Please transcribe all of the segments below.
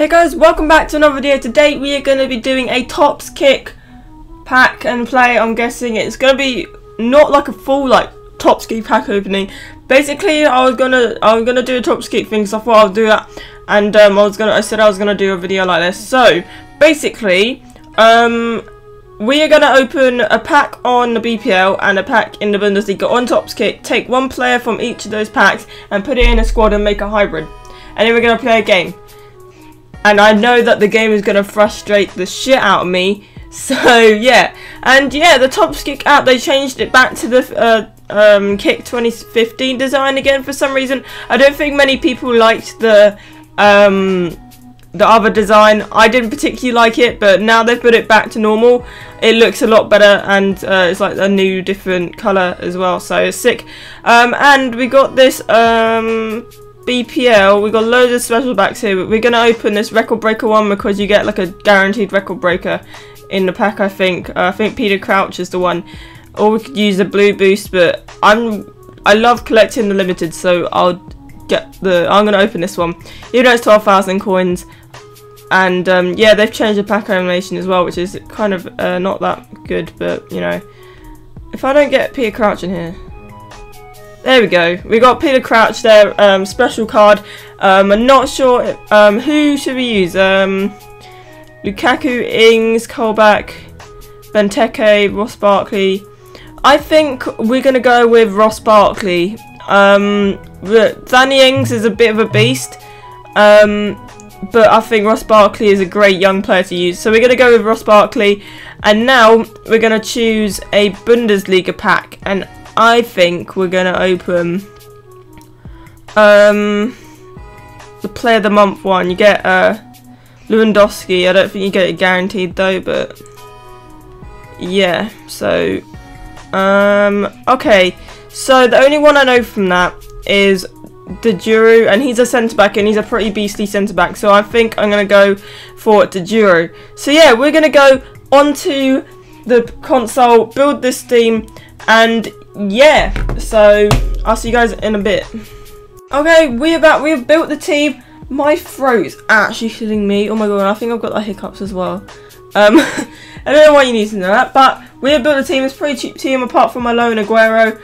Hey guys, welcome back to another video. Today we are going to be doing a Topps Kick pack and play. I'm guessing it's going to be not like a full Topps Kick pack opening. Basically, I was gonna do a Topps Kick thing, so I thought I'll do that. And I said I was gonna do a video like this. So basically, we are gonna open a pack on the BPL and a pack in the Bundesliga on Topps Kick. Take one player from each of those packs and put it in a squad and make a hybrid. And then we're gonna play a game. And I know that the game is going to frustrate the shit out of me. So, yeah. And, yeah, the Topps Kick app, they changed it back to the Kick 2015 design again for some reason. I don't think many people liked the other design. I didn't particularly like it, but now they've put it back to normal. It looks a lot better, and it's like a new, different colour as well. So, it's sick. And we got this... BPL, we got loads of special backs here, but we're going to open this record breaker one because you get like a guaranteed record breaker in the pack, I think. I think Peter Crouch is the one, or we could use a blue boost, but I love collecting the limited, so I'm going to open this one. You know, it's 12,000 coins, and yeah, they've changed the pack animation as well, which is kind of not that good, but you know, if I don't get Peter Crouch in here. There we go. We got Peter Crouch there, special card. I'm not sure who should we use. Lukaku, Ings, Colback, Venteke, Ross Barkley. I think we're gonna go with Ross Barkley. Danny Ings is a bit of a beast, but I think Ross Barkley is a great young player to use. So we're gonna go with Ross Barkley, and now we're gonna choose a Bundesliga pack and. I think we're going to open the Player of the Month one. You get Lewandowski. I don't think you get it guaranteed though, but yeah. So, okay. So the only one I know from that is DeGiro, and he's a centre-back, and he's a pretty beastly centre-back. So I think I'm going to go for DeGiro. So yeah, we're going to go onto the console, build this team, and... yeah, so I'll see you guys in a bit. Okay, we're back. We've built the team. My throat's actually hitting me. Oh my god, I think I've got like hiccups as well. I don't know why you need to know that, but we've built a team. It's a pretty cheap team apart from my loan Aguero.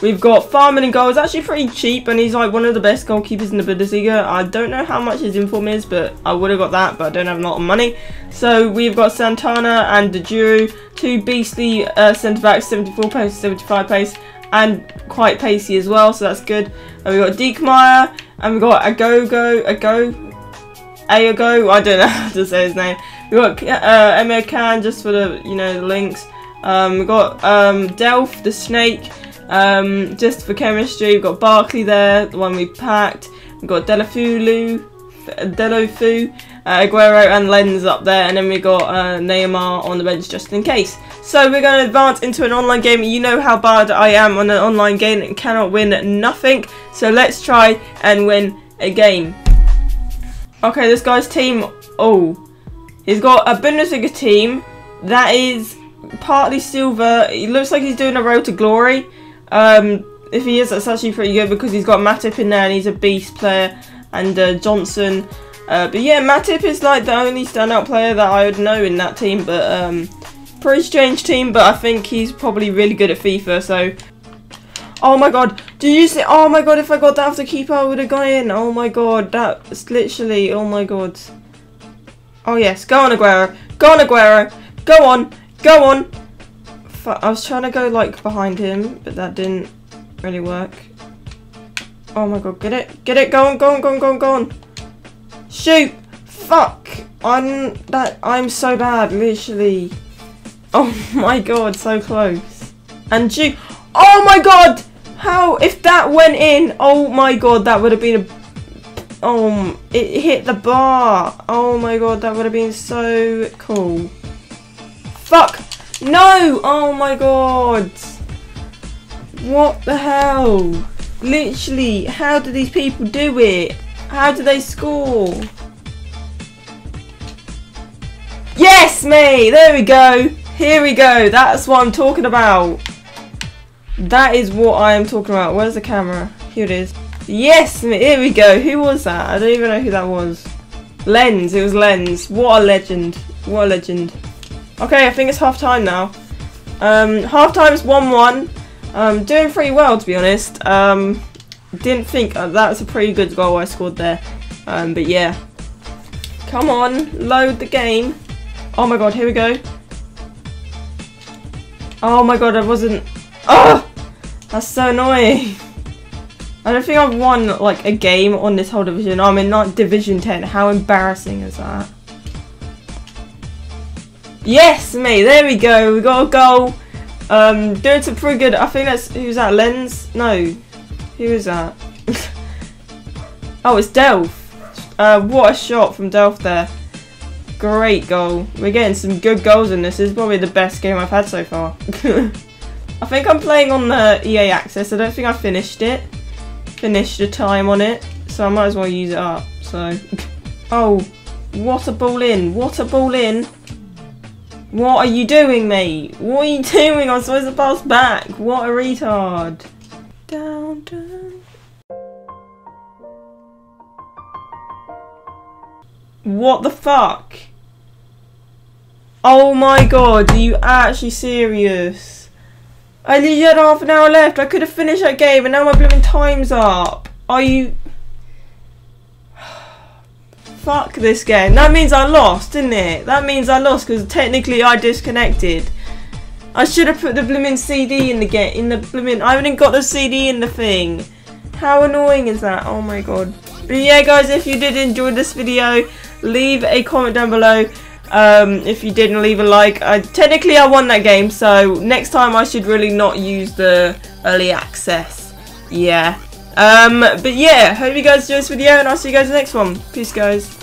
We've got Farming and Goals, actually pretty cheap, and he's like one of the best goalkeepers in the Bundesliga. I don't know how much his inform is, but I would have got that, but I don't have a lot of money. So we've got Santana and DeGiro, two beastly centre-backs, 74 pace, 75 pace, and quite pacey as well, so that's good. And we've got Deekmeyer, and we've got Agogo, I don't know how to say his name. We've got Emile Can, just for the, you know, the links. We've got Delph, the snake. Just for chemistry, we've got Barkley there, the one we packed. We've got Deulofeu, Aguero and Lenz up there, and then we got Neymar on the bench just in case. So we're going to advance into an online game. You know how bad I am on an online game and cannot win nothing. So let's try and win a game. Okay, this guy's team, he's got a Bundesliga team that is partly silver. He looks like he's doing a road to glory. If he is, that's actually pretty good because he's got Matip in there and he's a beast player, and Johnson. But yeah, Matip is like the only standout player that I would know in that team, but pretty strange team, but I think he's probably really good at FIFA, so. Oh my god, do you see? Oh my god, if I got that off the keeper, I would have gone in. Oh my god, that's literally, oh my god. Oh yes, go on Aguero, go on Aguero, go on. Go on! I was trying to go like behind him, but that didn't really work. Oh my god, get it! Get it! Go on! Go on! Go on! Go on! Go on! Shoot! Fuck! I'm so bad, literally. Oh my god, so close. And you! Oh my god! How? If that went in? Oh my god, that would have been a. Oh, it hit the bar. Oh my god, that would have been so cool. Fuck! No! Oh my god! What the hell? Literally, how do these people do it? How do they score? Yes, me! There we go! Here we go! That's what I'm talking about! That is what I am talking about. Where's the camera? Here it is. Yes, me! Here we go! Who was that? I don't even know who that was. Lenz, it was Lenz. What a legend. What a legend. Okay, I think it's half time now. Half time is 1-1. Doing pretty well, to be honest. Didn't think that was a pretty good goal I scored there. But yeah. Come on, load the game. Oh my god, here we go. Oh my god, I wasn't. Oh! That's so annoying. I don't think I've won like a game on this whole division. I'm in like Division 10. How embarrassing is that? Yes, mate. There we go. We got a goal. Doing some pretty good. I think that's who's that? Lenz? No. Who is that? Oh, it's Delph. What a shot from Delph there. Great goal. We're getting some good goals in this. This is probably the best game I've had so far. I think I'm playing on the EA Access. I don't think I finished it. Finished the time on it. So I might as well use it up. So, oh, what a ball in. What a ball in. What are you doing, mate? What are you doing? I'm supposed to pass back. What a retard. Down, down. What the fuck? Oh my god, are you actually serious? I literally had half an hour left. I could have finished that game and now my blooming time's up. Are you... Fuck this game. That means I lost, didn't it? That means I lost because technically I disconnected. I should have put the blooming CD in the game. In the blooming... I haven't even got the CD in the thing. How annoying is that? Oh my god. But yeah, guys, if you did enjoy this video, leave a comment down below. If you didn't, leave a like. Technically I won that game, so next time I should really not use the early access. Yeah. But yeah, hope you guys enjoyed this video and I'll see you guys in the next one. Peace, guys.